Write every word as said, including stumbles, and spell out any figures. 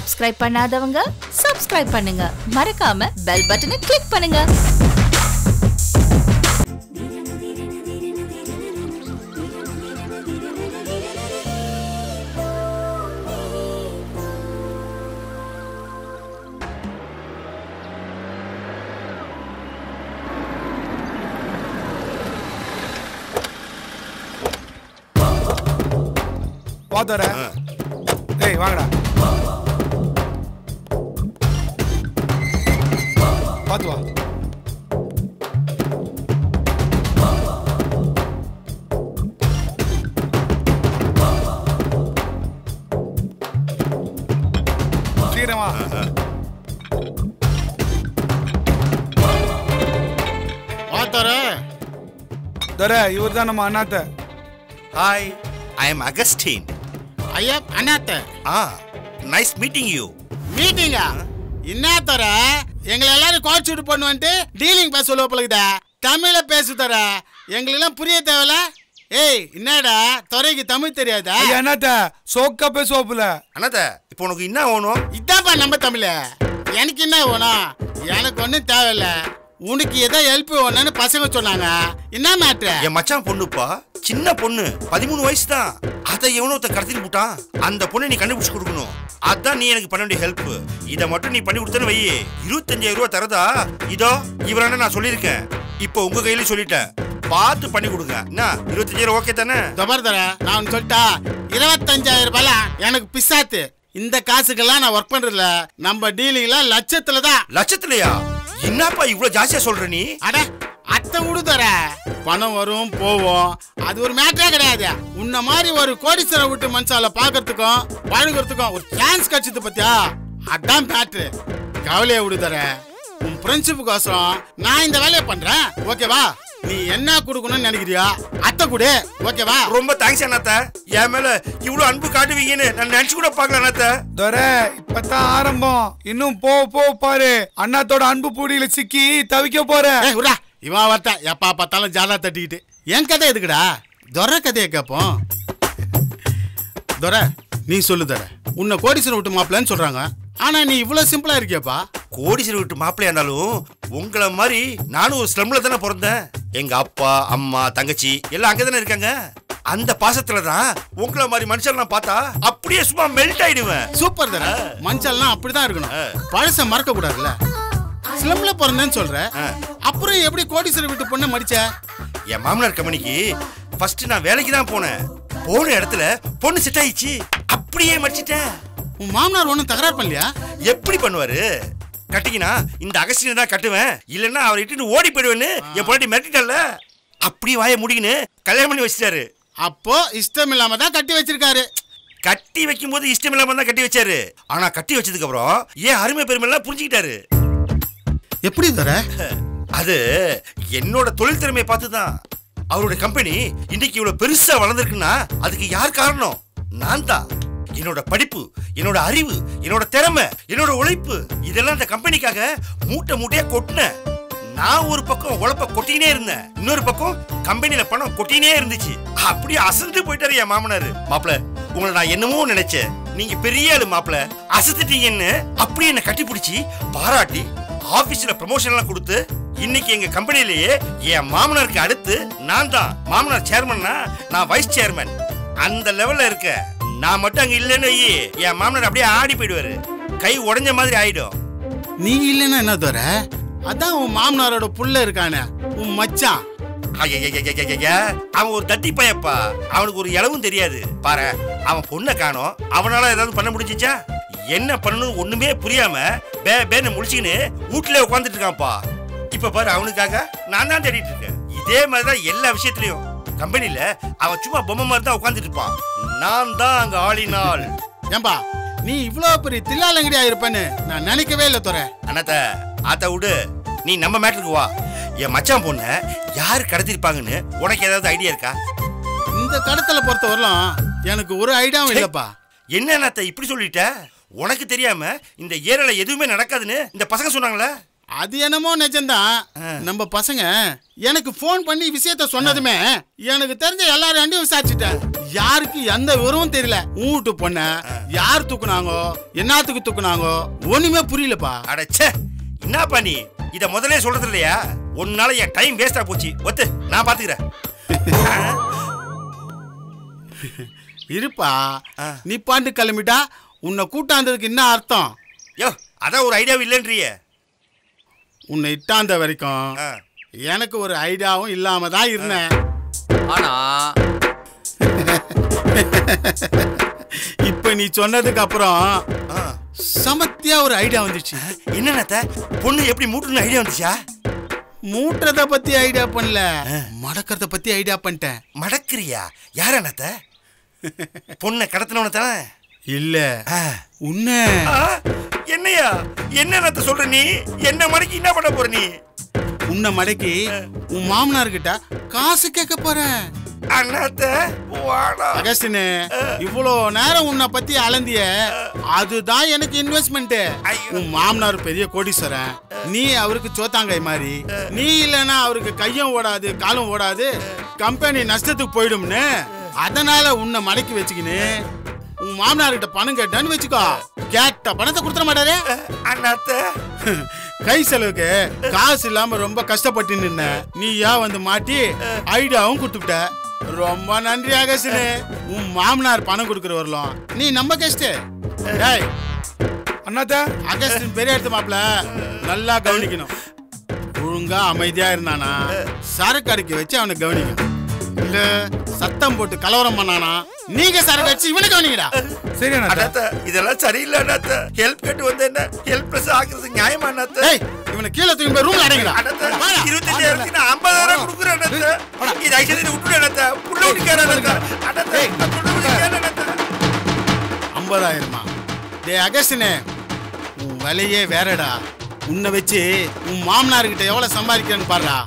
Subscribe பண்ணாதவங்க subscribe பண்ணுங்க. மறக்காம பெல் பட்டனை கிளிக் பண்ணுங்க. பாதரே டேய் வாங்கடா பாதுவா சீரமா பாதரே தரே இவர்தான் நம்ம அண்ணாத்த. Hi, I am Augustine. I am Anatha. Ah, nice meeting you. Meeting ah? Inna thara, engal ellaru court shoot pannu vante dealing pass solla polagida. Tamil la pesu thara, engal illa puriya thevala. Hey, inna da, thoraiku Tamil theriyada. Hey Anatha, sokka pesuvapula. Anatha, ipo unakku inna ono? Idha pa namba Tamil. Enakku inna ono? Enakku onnu thevalla. உனக்கு ஏதோ help வேணும்னு பசங்க சொன்னாங்க. என்ன matter? என் மச்சான் பொண்ணுப்பா, சின்ன பொண்ணு, பதிமூணு வயசு தான். அதை எவனோத்த கடத்திட்டு போட்டான். அந்த பொண்ணை நீ கண்டுபிடிச்சு கொடுக்கணும். அதான் நீ எனக்கு பண்ண வேண்டிய ஹெல்ப். இதை மட்டும் நீ பண்ணி கொடுத்தேன்னு வையே, இருபத்தஞ்சாயிரம் ரூபா தரதா. இதோ இவரான நான் சொல்லியிருக்கேன். இப்போ உங்க கையிலயும் சொல்லிட்டேன். பார்த்து பண்ணி கொடுங்க. என்ன இருபத்தஞ்சாயிரம் ஓகே தானே? தபர் தர நான் சொல்லிட்டா இருபத்தஞ்சாயிரம் ரூபாய் எனக்கு பிசாத்து. இந்த காசுக்கெல்லாம் நான் ஒர்க் பண்றதுல நம்ம டீலிங்லாம் லட்சத்துல தான். லட்சத்துலயா? என்னப்பா இவ்வளவு ஜாஸ்தியா சொல்ற நீ? அட அத்தை விடு தர, பணம் வரும் போவோம், அது ஒரு மேட்டரே கிடையாது. உன்ன மாதிரி ஒரு கோடீஸ்வர விட்டு மனுஷால பாக்கிறதுக்கும் வாழ்கிறதுக்கும் ஒரு சான்ஸ் கிடைச்சது பத்தியா, அதான் மேட்ரு. கவலையை விடு தர, உன் ஃப்ரெண்ட்ஷிப்புக்கோசரம் நான் இந்த வேலையை பண்றேன். ஓகேவா? நீ என்ன கொடுக்கணும்னு நினைக்கிறியா அத்தை கொடு. ஓகேவா? ரொம்ப தேங்க்ஸ் அண்ணாத்த, என் மேல இவ்வளவு அன்பு காட்டுவீங்கன்னு நான் நினைச்சு கூட பாக்கல அண்ணாத்த. தோரே இப்பதான் ஆரம்பம், இன்னும் போ போ பாரு அண்ணாத்தோட அன்பு பூடியில சிக்கி தவிக்க போறேன். இவன் வரத்த எப்பா பார்த்தாலும் ஜாதா தட்டிக்கிட்டு என் கதை எதுக்குடா? தோர கதையை கேட்போம். தோர நீ சொல்லு தர, உன்னை கோடீஸ்வரன் விட்டு மாப்பிள்ளைன்னு சொல்றாங்க, ஆனா நீ இவ்வளவு சிம்பிளா இருக்கியப்பா. கோடீஸ்வரன் விட்டு மாப்பிள்ளையா இருந்தாலும் உங்களை மாதிரி நானும் ஒரு ஸ்லம்ல தானே பிறந்தேன். எங்க அப்பா அம்மா தங்கச்சி எல்லாம் அங்கதானே இருக்காங்க. அந்த பாசத்துலதான் உங்களை மாதிரி மனுஷன் பார்த்தா அப்படியே சும்மா மெல்ட் ஆயிடுவேன். சூப்பர் தானே, மனுஷன் அப்படிதான் இருக்கணும். பழச மறக்க கூடாதுல்ல. ஸ்லம்ல பிறந்தேன்னு சொல்ற, அப்புறம் எப்படி கோடீஸ்வரன் விட்டு பொண்ணு மடிச்ச? என் மாமனார் கம்பெனிக்கு ஃபர்ஸ்ட் நான் வேலைக்கு தான் போனேன். போன இடத்துல பொண்ணு செட் ஆயிடுச்சு, அப்படியே மடிச்சிட்டேன். உன் மாமனார் ஒன்றும் தகராறு பண்ணலையா? எப்படி பண்ணுவாரு? கட்டிக்கினா இந்த அகஸ்டினை தான் கட்டுவேன், இல்லைன்னா அவரை இட்டுன்னு ஓடி போயிடுவேன்னு என் பொண்ணாட்டி மிரட்டிட்டல, அப்படி வாய முடிக்குன்னு கல்யாணம் பண்ணி வச்சிட்டாரு. அப்போ இஷ்டம் இல்லாம தான் கட்டி வச்சிருக்காரு. கட்டி வைக்கும் போது இஷ்டம் இல்லாம தான் கட்டி வச்சாரு, ஆனா கட்டி வச்சதுக்கு அப்புறம் ஏன் அருமை பெருமைலாம் புரிஞ்சுக்கிட்டாரு. எப்படி தர? அது என்னோட தொழில் திறமையை பார்த்துதான். அவருடைய கம்பெனி இன்னைக்கு இவ்வளவு பெருசா வளர்ந்துருக்குன்னா அதுக்கு யார் காரணம்? நான் தான். என்னோட படிப்பு, என்னோட அறிவு, என்னோட திறமை, என்னோட உழைப்பு, இதெல்லாம் இந்த கம்பெனிக்காக மூட்டை மூட்டையா கொட்டினேன். நான் ஒரு பக்கம் உழைப்ப கொட்டினே இருந்தேன், இன்னொரு பக்கம் கம்பெனியில பணம் கொட்டினே இருந்துச்சு. அப்படியே அசந்து போயிட்டாரு என் மாமனாரு. மாப்பிள உங்களை நான் என்னமோ நினைச்சேன், நீங்க பெரிய ஆளு மாப்பிள, அசத்துட்டீங்கன்னு அப்படியே என்னை கட்டி பிடிச்சி பாராட்டி ஆபீஸ்ல ப்ரமோஷன் எல்லாம் கொடுத்து இன்னைக்கு எங்க கம்பெனிலேயே என் மாமனாருக்கு அடுத்து நான் தான். மாமனார் சேர்மன்னா நான் வைஸ் சேர்மன். அந்த லெவல்ல இருக்க நான் மட்டும் அங்க இல்லன்னு என் மாமனார் அப்படியே ஆடி போயிடுவாரு, கை உடஞ்ச மாதிரி ஆயிடும். நீ இல்லன்னா என்ன தோற? அதான் உன் மாமனாரோட புள்ள இருக்கானே உன் மச்சான், அவன் ஒரு தட்டி பையப்பா, அவனுக்கு ஒரு இளவும் தெரியாது பாரு. அவன் பொண்ணை காணோம், அவனால ஏதாவது பண்ண முடிஞ்சிச்சா? என்ன பண்ணணும் ஒண்ணுமே புரியாம பே பேன்னு முடிச்சுக்கின்னு வீட்டுல உட்காந்துட்டு இருக்கான்ப்பா. இப்ப பாரு அவனுக்காக நான் தான் தேடிட்டு இருக்கேன். இதே மாதிரிதான் எல்லா விஷயத்திலயும். கம்பெனியில அவன் சும்மா பொம்மை மாதிரி தான் உட்காந்துட்டு இருப்பான், நான் தான் அங்க ஆளினாள். ஏம்பா நீ இவ்வளவு பெரிய தில்லாலங்கடியா இருப்பேன்னு நான் நினைக்கவே இல்லை தோற. அண்ணாத்த ஆத்தா விடு, நீ நம்ம மேட்டருக்கு வா. என் மச்சான் பொண்ண யாரு கடத்திருப்பாங்கன்னு உனக்கு ஏதாவது ஐடியா இருக்கா? இந்த கடத்தலை பொறுத்தவரலாம் எனக்கு ஒரு ஐடியாவும் இல்லப்பா. என்ன அண்ணாத்த இப்படி சொல்லிட்ட? உனக்கு தெரியாம இந்த ஏரியால எதுவுமே நடக்காதுன்னு இந்த பசங்க சொன்னாங்களே. அது என்னமோ நிஜம்தான். நம்ம பசங்க எனக்கு போன் பண்ணி விஷயத்த சொன்னதுமே எனக்கு தெரிஞ்ச எல்லாரும் விசாரிச்சுட்டேன். யாருக்கு எந்த விவரமும் தெரியல. ஊட்டு பொண்ண யார் தூக்குனாங்கோ, என்னத்துக்கு தூக்குனாங்கோ ஒண்ணுமே புரியலப்பா. அடச்சே, என்ன பண்ணி இத முதலே சொல்றது இல்லையா? ஒன்னால என் டைம் வேஸ்டா போச்சு. ஒத்து, நான் பாத்துக்கிறேன். இருப்பா, நீ பாண்டு கிளம்பிட்டா உன்னை கூட்டாந்ததுக்கு என்ன அர்த்தம்? யோ, அதான் ஒரு ஐடியாவும் இல்லைன்றிய. உன்னை இட்டாந்த வரைக்கும் எனக்கு ஒரு ஐடியாவும் இல்லாம தான் இருந்தேன். ஆனா இப்ப நீ சொன்னதுக்கு அப்புறம் சமத்தியா ஒரு ஐடியா வந்துச்சு. என்னன்னா, பொண்ணு எப்படி மூட்டுன்னு ஐடியா வந்துச்சா? மூட்டுறத பத்தி ஐடியா பண்ணல, மடக்கிறத பத்தி ஐடியா பண்ணிட்டேன். மடக்கிறியா? யார் அண்ணாத்த? பொண்ணை கடத்தினவன தானே? இல்ல, உன்ன. என்னையா? என்ன சொல்ற நீ? என்ன மடக்கி என்ன பண்ண போற நீ? உன்னை மடக்கி உன் மாமனார் கிட்ட காசு கேட்க போற. அகஸ்டின், இவ்வளோ நேரம் உன்னை பத்தி அலந்திய அதுதான் எனக்கு இன்வெஸ்ட்மெண்ட். உன் மாமனார் பெரிய கோடீஸ்வரன், நீ அவருக்கு சோத்தாங்கை மாதிரி. நீ இல்லைன்னா அவருக்கு கையும் ஓடாது காலும் ஓடாது, கம்பெனி நஷ்டத்துக்கு போயிடும்னு. அதனால உன்னை மடக்கி வச்சுக்கின்னு உன் மாமனார் கிட்ட பணம் கேட்டான்னு வச்சுக்கோ, கேட்ட பணத்தை கொடுத்துட மாட்டாரு. கை செலவுக்கு காசு இல்லாம ரொம்ப கஷ்டப்பட்டு நின்ன நீ ஏன் வந்து மாட்டி ஐடியாவும் கொடுத்துட்ட. ரொம்ப நன்றி ஆகஸ்டின். உன் மாமனார் பணம் கொடுக்குற வரலாம், நீ நம்ம கெஸ்ட். அண்ணாத்தா, அகஸ்டின் பெரிய எடுத்து மாப்பிள நல்லா கவனிக்கணும். ஒழுங்கா அமைதியா இருந்தானா சரக்கு அடிக்க வச்சு அவனை கவனிக்கணும். இல்ல சத்தம் போட்டு கலவரம் பண்ணானா நீங்க சரக்கு அடிச்சு இவனை கவனிக்கடா. சரி அண்ணாத்தா, இதெல்லாம் சரியில்லை அண்ணாத்தா. ஹெல்ப் கேட்டு வந்து என்ன ஹெல்ப்லெஸ் ஆகுறது நியாயமா அண்ணாத்தா? இவனை கீழே தூக்கி போய் ரூம்ல அடைங்கடா. இருபத்தஞ்சாயிரத்தி நான் ஐம்பதாயிரம் கொடுக்குறேன் அண்ணாத்தா. இது ஐஸ்வர்யா விட்டுரு அண்ணாத்தா, புள்ள விட்டுக்கார அண்ணாத்தா. ஐம்பதாயிரமா? டே அகஸ்டினே, உன் வலையே வேறடா. உன்னை வச்சு உன் மாமனார்கிட்ட எவ்வளவு சம்பாதிக்கிறேன்னு பாருடா.